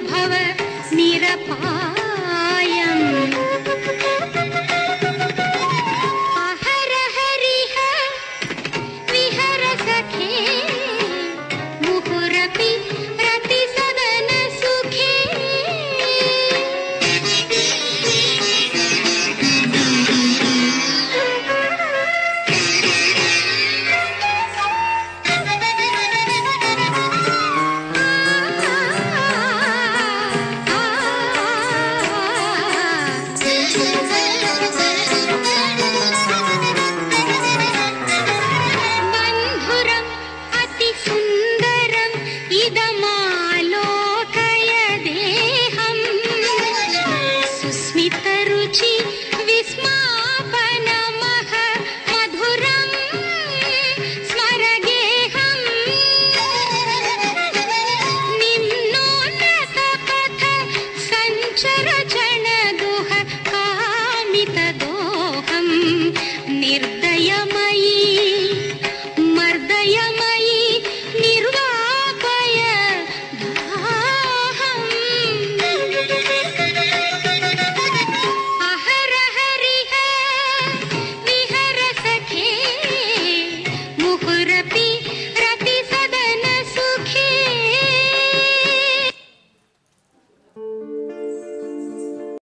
भव निरपायम् हर हरिह विहर सखे मुहुरपि रति सदन सुखे रपी